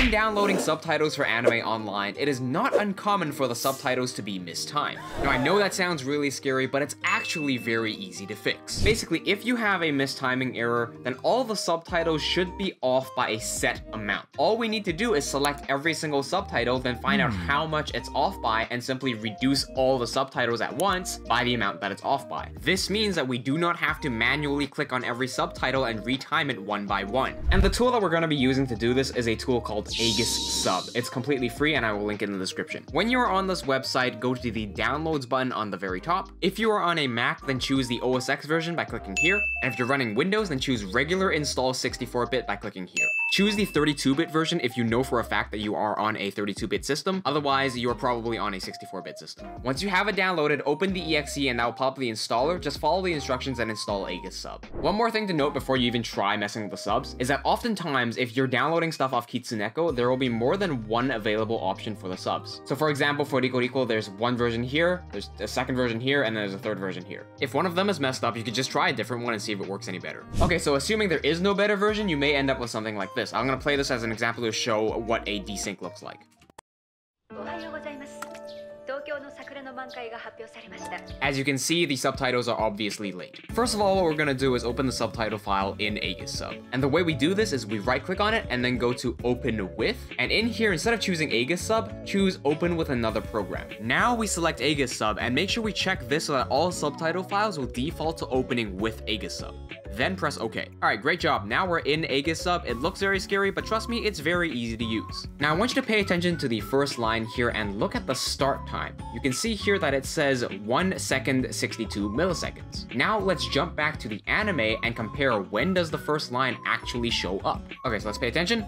When downloading subtitles for anime online, it is not uncommon for the subtitles to be mistimed. Now I know that sounds really scary, but it's actually very easy to fix. Basically, if you have a mistiming error, then all the subtitles should be off by a set amount. All we need to do is select every single subtitle, then find out how much it's off by, and simply reduce all the subtitles at once by the amount that it's off by. This means that we do not have to manually click on every subtitle and retime it one by one. And the tool that we're going to be using to do this is a tool called Aegisub. It's completely free and I will link it in the description. When you are on this website, go to the downloads button on the very top. If you are on a Mac, then choose the OS X version by clicking here. And if you're running Windows, then choose regular install 64-bit by clicking here. Choose the 32-bit version if you know for a fact that you are on a 32-bit system. Otherwise, you are probably on a 64-bit system. Once you have it downloaded, open the exe and that will pop up the installer. Just follow the instructions and install Aegisub. One more thing to note before you even try messing with the subs is that oftentimes if you're downloading stuff off Kitsuneko, there will be more than one available option for the subs. So for example, for Rico Rico, there's one version here, there's a second version here, and then there's a third version here. If one of them is messed up, you could just try a different one and see if it works any better. Okay, so assuming there is no better version, you may end up with something like this. I'm going to play this as an example to show what a desync looks like. As you can see, the subtitles are obviously late. First of all, what we're going to do is open the subtitle file in Aegisub. And the way we do this is we right click on it and then go to open with. And in here, instead of choosing Aegisub, choose open with another program. Now we select Aegisub and make sure we check this so that all subtitle files will default to opening with Aegisub. Then press OK. Alright, great job. Now we're in Aegisub. It looks very scary, but trust me, it's very easy to use. Now I want you to pay attention to the first line here and look at the start time. You can see here that it says 1 second 62 milliseconds. Now let's jump back to the anime and compare when does the first line actually show up. Okay, so let's pay attention.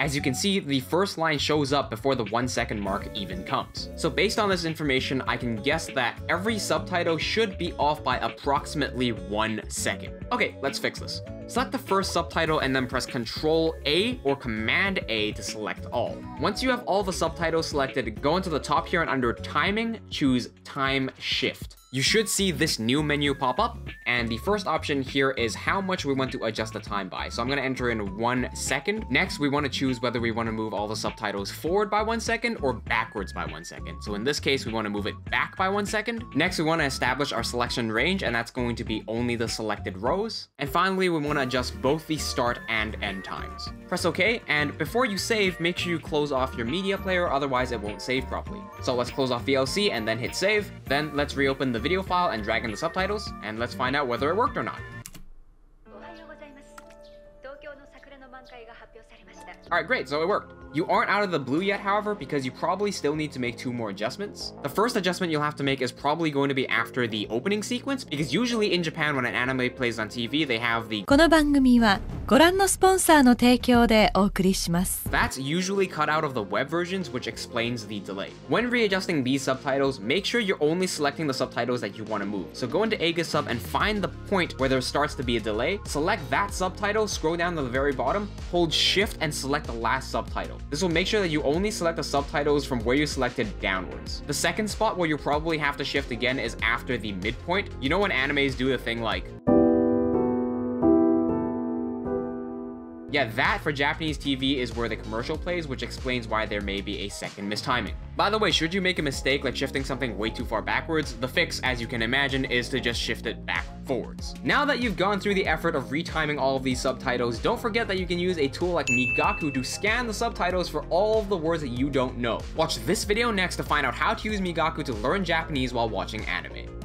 As you can see, the first line shows up before the 1 second mark even comes. So based on this information, I can guess that every subtitle should be off by approximately 1 second. Okay, let's fix this. Select the first subtitle and then press Ctrl A or Command A to select all. Once you have all the subtitles selected, go into the top here and under Timing, choose Time Shift. You should see this new menu pop up, and the first option here is how much we want to adjust the time by. So I'm going to enter in 1 second. Next, we want to choose whether we want to move all the subtitles forward by 1 second or backwards by 1 second. So in this case, we want to move it back by 1 second. Next, we want to establish our selection range, and that's going to be only the selected rows. And finally, we want to adjust both the start and end times. Press OK, and before you save, make sure you close off your media player, otherwise it won't save properly. So let's close off VLC and then hit save. Then let's reopen the video file and drag in the subtitles, and let's find out whether it worked or not. Alright, great, so it worked. You aren't out of the blue yet, however, because you probably still need to make two more adjustments. The first adjustment you'll have to make is probably going to be after the opening sequence, because usually in Japan when an anime plays on TV, they have the that's usually cut out of the web versions, which explains the delay. When readjusting these subtitles, make sure you're only selecting the subtitles that you want to move. So go into Aegisub and find the point where there starts to be a delay. Select that subtitle, scroll down to the very bottom, hold Shift and select the last subtitle. This will make sure that you only select the subtitles from where you selected downwards. The second spot where you'll probably have to shift again is after the midpoint. You know when animes do the thing like... Yeah, that for Japanese TV is where the commercial plays, which explains why there may be a second mistiming. By the way, should you make a mistake like shifting something way too far backwards, the fix, as you can imagine, is to just shift it back forwards. Now that you've gone through the effort of retiming all of these subtitles, don't forget that you can use a tool like Migaku to scan the subtitles for all of the words that you don't know. Watch this video next to find out how to use Migaku to learn Japanese while watching anime.